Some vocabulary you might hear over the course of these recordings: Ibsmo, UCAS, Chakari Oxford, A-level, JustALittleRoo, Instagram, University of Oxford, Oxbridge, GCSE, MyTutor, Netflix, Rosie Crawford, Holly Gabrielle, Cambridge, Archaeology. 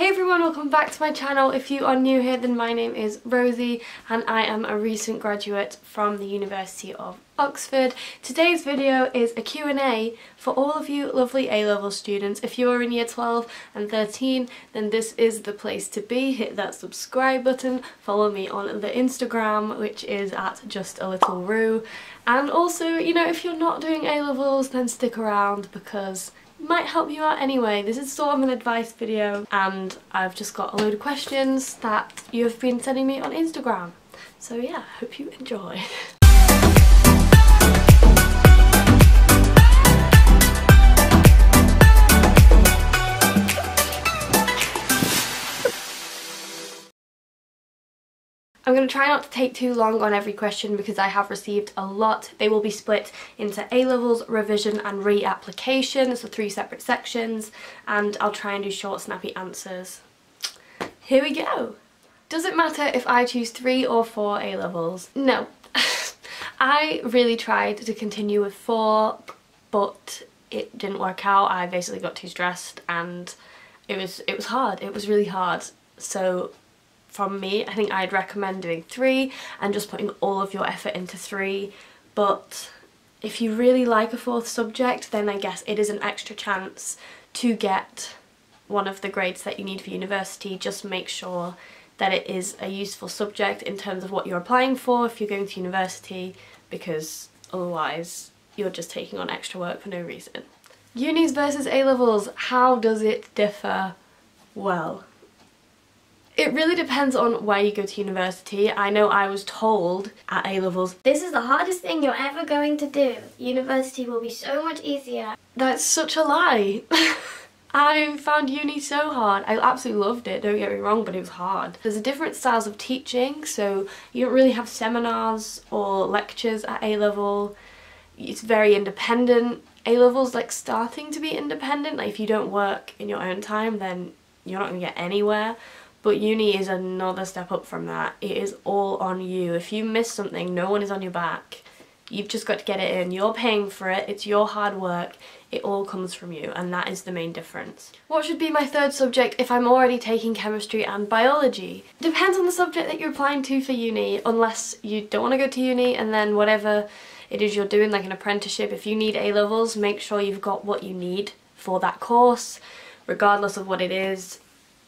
Hey everyone, welcome back to my channel. If you are new here, then my name is Rosie and I am a recent graduate from the University of Oxford. Today's video is a Q&A for all of you lovely A-level students. If you are in year 12 and 13, then this is the place to be. Hit that subscribe button, follow me on the Instagram, which is at JustALittleRoo. And also, you know, if you're not doing A-levels, then stick around because might help you out anyway. This is sort of an advice video and I've just got a load of questions that you've been sending me on Instagram. So yeah, hope you enjoy. I'm going to try not to take too long on every question because I have received a lot. They will be split into A-levels, revision and reapplication, so three separate sections, and I'll try and do short, snappy answers. Here we go! Does it matter if I choose 3 or 4 A-levels? No. I really tried to continue with 4, but it didn't work out. I basically got too stressed and it was hard. It was really hard. So from me, I think I'd recommend doing 3 and just putting all of your effort into 3, but if you really like a 4th subject, then I guess it is an extra chance to get one of the grades that you need for university. Just make sure that it is a useful subject in terms of what you're applying for if you're going to university, because otherwise you're just taking on extra work for no reason. Unis versus A-levels, how does it differ? Well, it really depends on where you go to university. I know I was told at A-levels, this is the hardest thing you're ever going to do. University will be so much easier. That's such a lie. I found uni so hard. I absolutely loved it, don't get me wrong, but it was hard. There's different styles of teaching, so you don't really have seminars or lectures at A-level. It's very independent. A-level's like starting to be independent. Like if you don't work in your own time, then you're not going to get anywhere. But uni is another step up from that. It is all on you. If you miss something, no one is on your back. You've just got to get it in. You're paying for it. It's your hard work. It all comes from you, and that is the main difference. What should be my 3rd subject if I'm already taking chemistry and biology? Depends on the subject that you're applying to for uni, unless you don't want to go to uni and then whatever it is you're doing, like an apprenticeship, if you need A-levels, make sure you've got what you need for that course, regardless of what it is.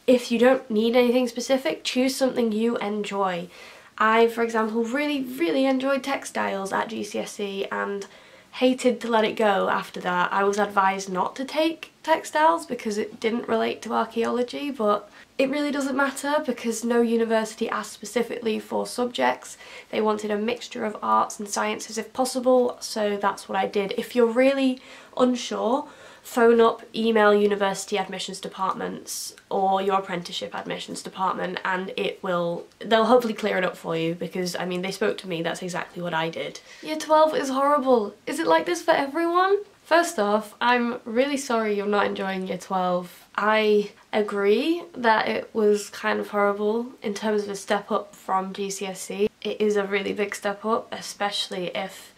If you don't need anything specific, choose something you enjoy. I, for example, really enjoyed textiles at GCSE and hated to let it go after that. I was advised not to take textiles because it didn't relate to archaeology, but it really doesn't matter because no university asked specifically for subjects. They wanted a mixture of arts and sciences if possible, so that's what I did. If you're really unsure, phone up, email university admissions departments or your apprenticeship admissions department and they'll hopefully clear it up for you, because I mean they spoke to me, that's exactly what I did. Year 12 is horrible. Is it like this for everyone? First off, I'm really sorry you're not enjoying year 12. I agree that it was kind of horrible in terms of a step up from GCSE. It is a really big step up, especially if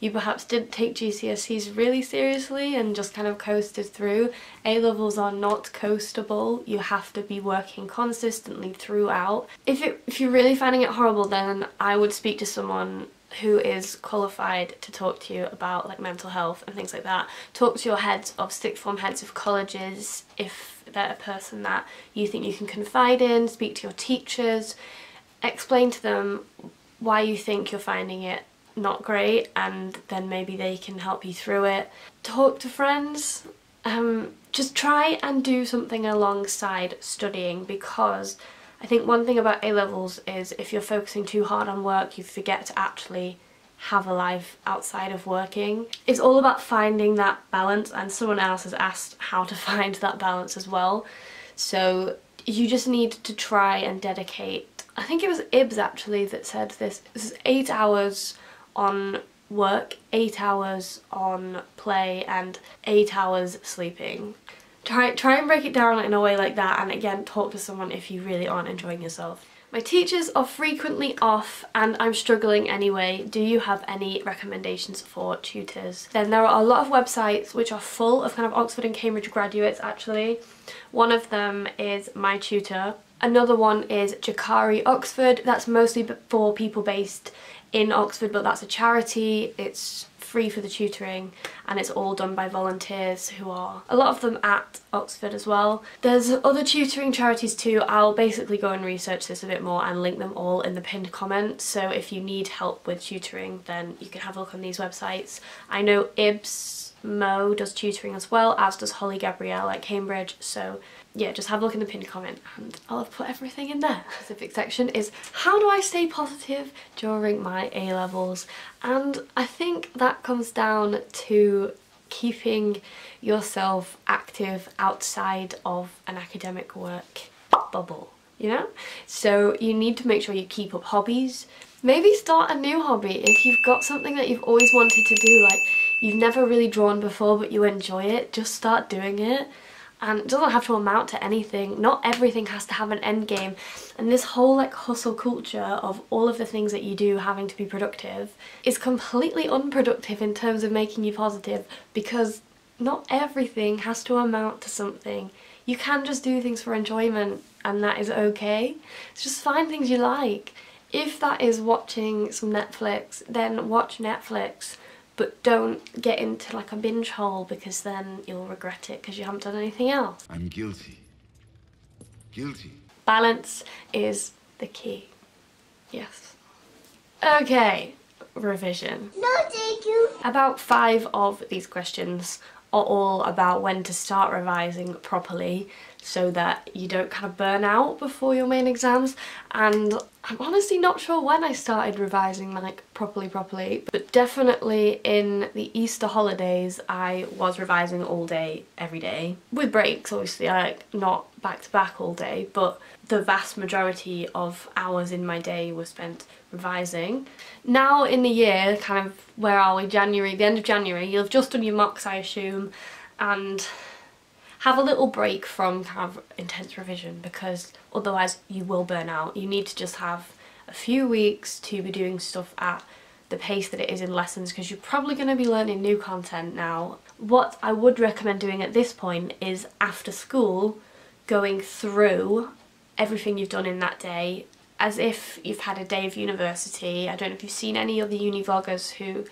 you perhaps didn't take GCSEs really seriously and just kind of coasted through. A-levels are not coastable. You have to be working consistently throughout. If you're really finding it horrible, then I would speak to someone who is qualified to talk to you about like mental health and things like that. Talk to your heads of 6th form, heads of colleges, if they're a person that you think you can confide in. Speak to your teachers. Explain to them why you think you're finding it not great, and then maybe they can help you through it. Talk to friends. Just try and do something alongside studying, because I think one thing about A-levels is if you're focusing too hard on work, you forget to actually have a life outside of working. It's all about finding that balance, and someone else has asked how to find that balance as well. So you just need to try and dedicate, I think it was Ibs actually that said this is 8 hours on work, 8 hours on play, and 8 hours sleeping. Try and break it down in a way like that, and again, talk to someone if you really aren't enjoying yourself. My teachers are frequently off and I'm struggling anyway. Do you have any recommendations for tutors? Then there are a lot of websites which are full of kind of Oxford and Cambridge graduates actually. One of them is MyTutor. Another one is Chakari Oxford. That's mostly for people based in Oxford, but that's a charity. It's free for the tutoring and it's all done by volunteers who are a lot of them at Oxford as well. There's other tutoring charities too. I'll basically go and research this a bit more and link them all in the pinned comment, so if you need help with tutoring then you can have a look on these websites. I know Ibsmo does tutoring as well, as does Holly Gabrielle at Cambridge, so yeah, just have a look in the pinned comment and I'll have put everything in there. The specific section is how do I stay positive during my A-levels, and I think that comes down to keeping yourself active outside of an academic work bubble, you know? So you need to make sure you keep up hobbies. Maybe start a new hobby if you've got something that you've always wanted to do, like you've never really drawn before but you enjoy it, just start doing it. And it doesn't have to amount to anything. Not everything has to have an end game, and this whole like hustle culture of all of the things that you do having to be productive is completely unproductive in terms of making you positive, because not everything has to amount to something. You can just do things for enjoyment and that is okay. It's just find things you like. If that is watching some Netflix, then watch Netflix. But don't get into like a binge hole, because then you'll regret it because you haven't done anything else. I'm guilty. Guilty. Balance is the key. Yes. Okay, revision. No, thank you. About 5 of these questions are all about when to start revising properly so that you don't kind of burn out before your main exams, and I'm honestly not sure when I started revising like properly, but definitely in the Easter holidays I was revising all day every day with breaks obviously, like not back to back all day, but the vast majority of hours in my day were spent revising. Now in the year, kind of, where are we, January, the end of January, you'll have just done your mocks I assume, and have a little break from kind of intense revision, because otherwise you will burn out. You need to just have a few weeks to be doing stuff at the pace that it is in lessons, because you're probably going to be learning new content now. What I would recommend doing at this point is after school going through everything you've done in that day as if you've had a day of university. I don't know if you've seen any other uni vloggers who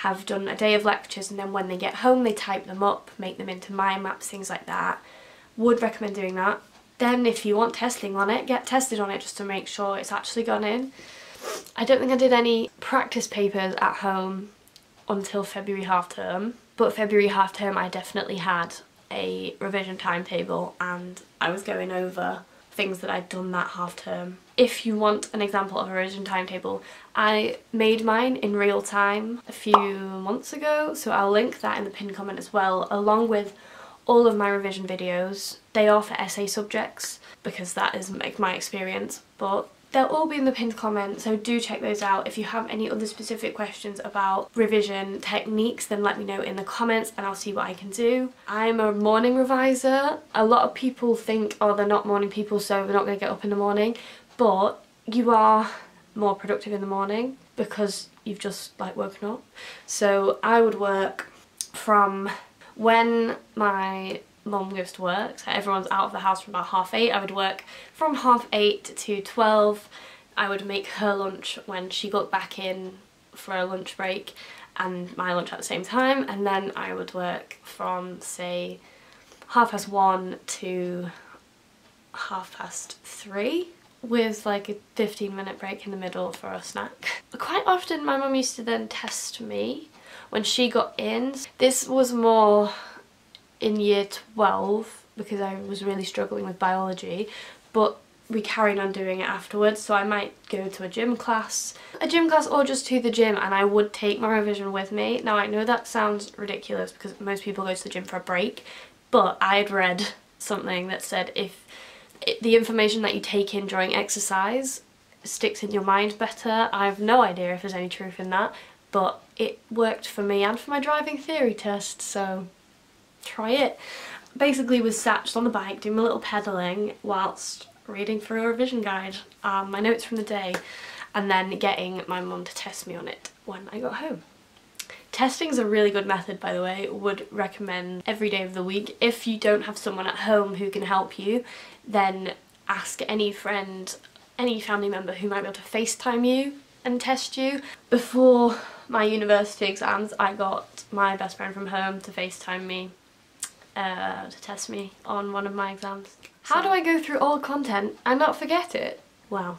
have done a day of lectures and then when they get home they type them up, make them into mind maps, things like that. Would recommend doing that. Then if you want testing on it, get tested on it just to make sure it's actually gone in. I don't think I did any practice papers at home until February half term, but February half term I definitely had a revision timetable and I was going over things that I'd done that half term. If you want an example of a revision timetable, I made mine in real time a few months ago, so I'll link that in the pinned comment as well, along with all of my revision videos. They are for essay subjects because that is like my experience, but they'll all be in the pinned comment, so do check those out. If you have any other specific questions about revision techniques, then let me know in the comments and I'll see what I can do. I'm a morning reviser. A lot of people think, oh, they're not morning people, so they're not going to get up in the morning, but you are more productive in the morning because you've just like woken up. So I would work from when my mum goes to work, so everyone's out of the house from about 8:30. I would work from 8:30 to 12. I would make her lunch when she got back in for a lunch break and my lunch at the same time, and then I would work from say 1:30 to 3:30 with like a 15-minute break in the middle for a snack. Quite often my mum used to then test me when she got in. This was more in year 12 because I was really struggling with biology, but we carried on doing it afterwards, so I might go to a gym class or just to the gym, and I would take my revision with me. Now I know that sounds ridiculous because most people go to the gym for a break, but I had read something that said if the information that you take in during exercise sticks in your mind better. I have no idea if there's any truth in that, but it worked for me and for my driving theory test, so try it. Basically was sat just on the bike doing a little pedalling whilst reading through a revision guide, my notes from the day, and then getting my mum to test me on it when I got home. Testing is a really good method, by the way. Would recommend every day of the week. If you don't have someone at home who can help you, then ask any friend, any family member who might be able to FaceTime you and test you. Before my university exams, I got my best friend from home to FaceTime me to test me on one of my exams. How do I go through all content and not forget it? Well,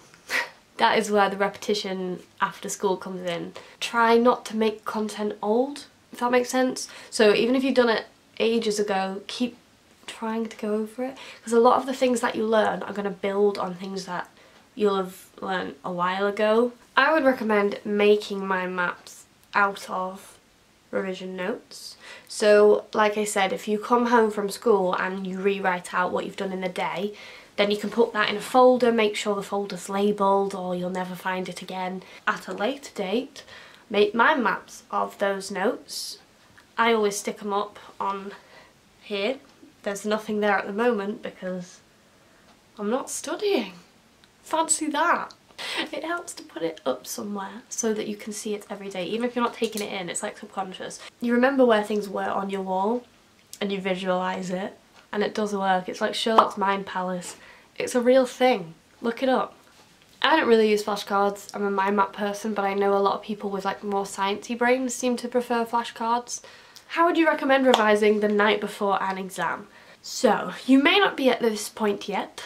that is where the repetition after school comes in. Try not to make content old, if that makes sense. So even if you've done it ages ago, keep trying to go over it, because a lot of the things that you learn are going to build on things that you'll have learned a while ago. I would recommend making my maps out of revision notes. So like I said, if you come home from school and you rewrite out what you've done in the day, then you can put that in a folder, make sure the folder's labelled or you'll never find it again. At a later date, make my maps of those notes. I always stick them up on here. There's nothing there at the moment because I'm not studying. Fancy that. It helps to put it up somewhere so that you can see it every day. Even if you're not taking it in, it's like subconscious. You remember where things were on your wall and you visualise it, and it does work. It's like Sherlock's Mind Palace. It's a real thing. Look it up. I don't really use flashcards. I'm a mind map person, but I know a lot of people with like more sciencey brains seem to prefer flashcards. How would you recommend revising the night before an exam? So, you may not be at this point yet,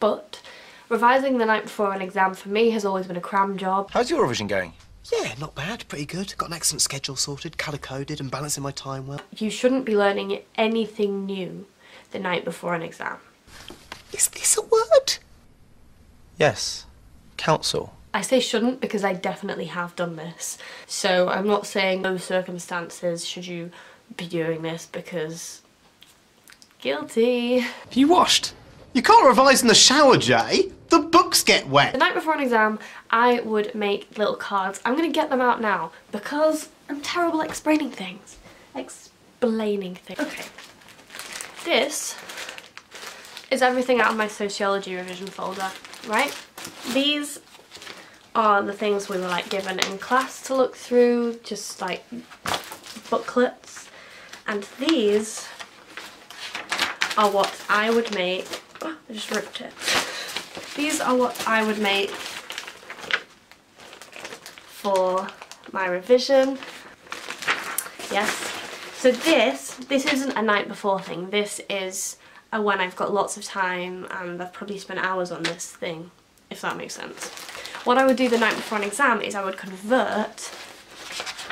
but revising the night before an exam for me has always been a cram job. How's your revision going? Yeah, not bad, pretty good. Got an excellent schedule sorted, colour-coded and balancing my time well. You shouldn't be learning anything new the night before an exam. Is this a word? Yes, council. I say shouldn't because I definitely have done this. So I'm not saying no circumstances should you be doing this, because guilty. Have you washed? You can't revise in the shower, Jay. The books get wet. The night before an exam, I would make little cards. I'm going to get them out now because I'm terrible at explaining things. Okay. This is everything out of my sociology revision folder, right? These are the things we were like given in class to look through, just like booklets. And these are what I would make. Oh, I just ripped it. These are what I would make for my revision. Yes. So this isn't a night before thing, this is a when I've got lots of time and I've probably spent hours on this thing, if that makes sense. What I would do the night before an exam is I would convert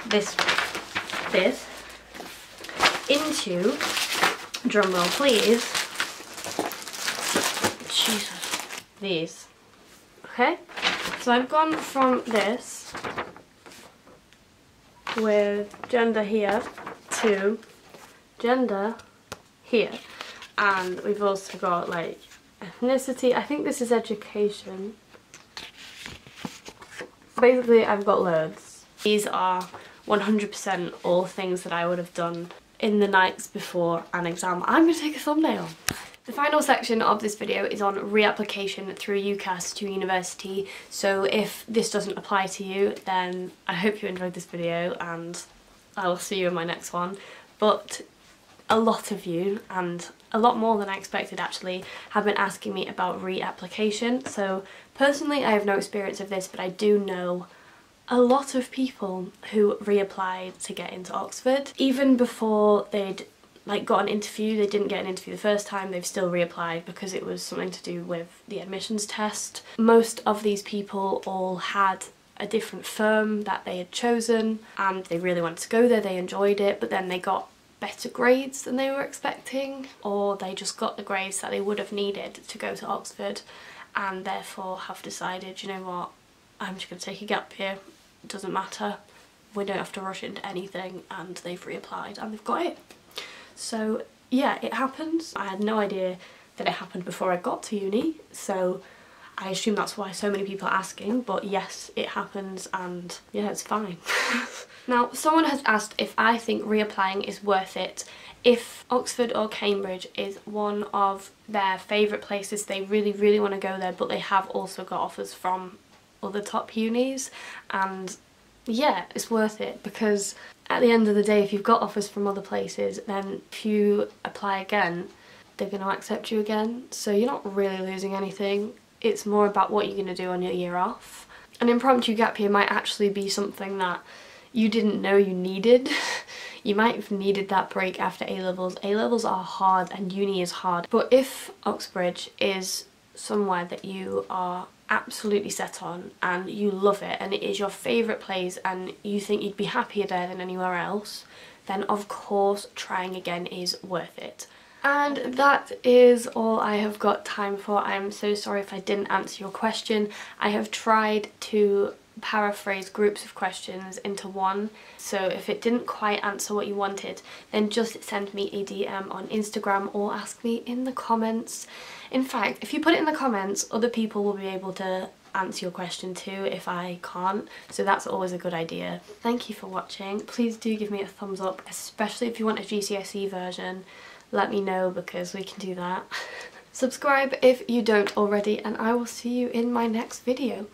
this into, drumroll please, Jesus, these, okay? So I've gone from this with gender here to gender here, and we've also got like ethnicity. I think this is education. Basically I've got loads. These are 100% all things that I would have done in the nights before an exam. I'm gonna take a thumbnail. The final section of this video is on reapplication through UCAS to university, so if this doesn't apply to you, then I hope you enjoyed this video and I will see you in my next one. But a lot of you, and a lot more than I expected actually, have been asking me about reapplication. So personally I have no experience of this, but I do know a lot of people who reapplied to get into Oxford. Even before they'd like got an interview, they didn't get an interview the first time, they've still reapplied because it was something to do with the admissions test. Most of these people all had a different firm that they had chosen and they really wanted to go there, they enjoyed it, but then they got better grades than they were expecting, or they just got the grades that they would have needed to go to Oxford and therefore have decided, you know what, I'm just going to take a gap year, it doesn't matter, we don't have to rush into anything, and they've reapplied and they've got it. So yeah, it happens. I had no idea that it happened before I got to uni, so I assume that's why so many people are asking, but yes, it happens, and yeah, it's fine. Now, someone has asked if I think reapplying is worth it if Oxford or Cambridge is one of their favourite places, they really, really want to go there, but they have also got offers from other top unis, and yeah, it's worth it, because at the end of the day, if you've got offers from other places, then if you apply again, they're going to accept you again, so you're not really losing anything. It's more about what you're going to do on your year off. An impromptu gap year might actually be something that you didn't know you needed. You might have needed that break after A-levels. A-levels are hard and uni is hard, but if Oxbridge is somewhere that you are absolutely set on and you love it and it is your favourite place and you think you'd be happier there than anywhere else, then of course trying again is worth it. And that is all I have got time for. I am so sorry if I didn't answer your question. I have tried to paraphrase groups of questions into one, so if it didn't quite answer what you wanted, then just send me a DM on Instagram or ask me in the comments. In fact, if you put it in the comments, other people will be able to answer your question too if I can't, so that's always a good idea. Thank you for watching. Please do give me a thumbs up, especially if you want a GCSE version. Let me know, because we can do that. Subscribe if you don't already, and I will see you in my next video.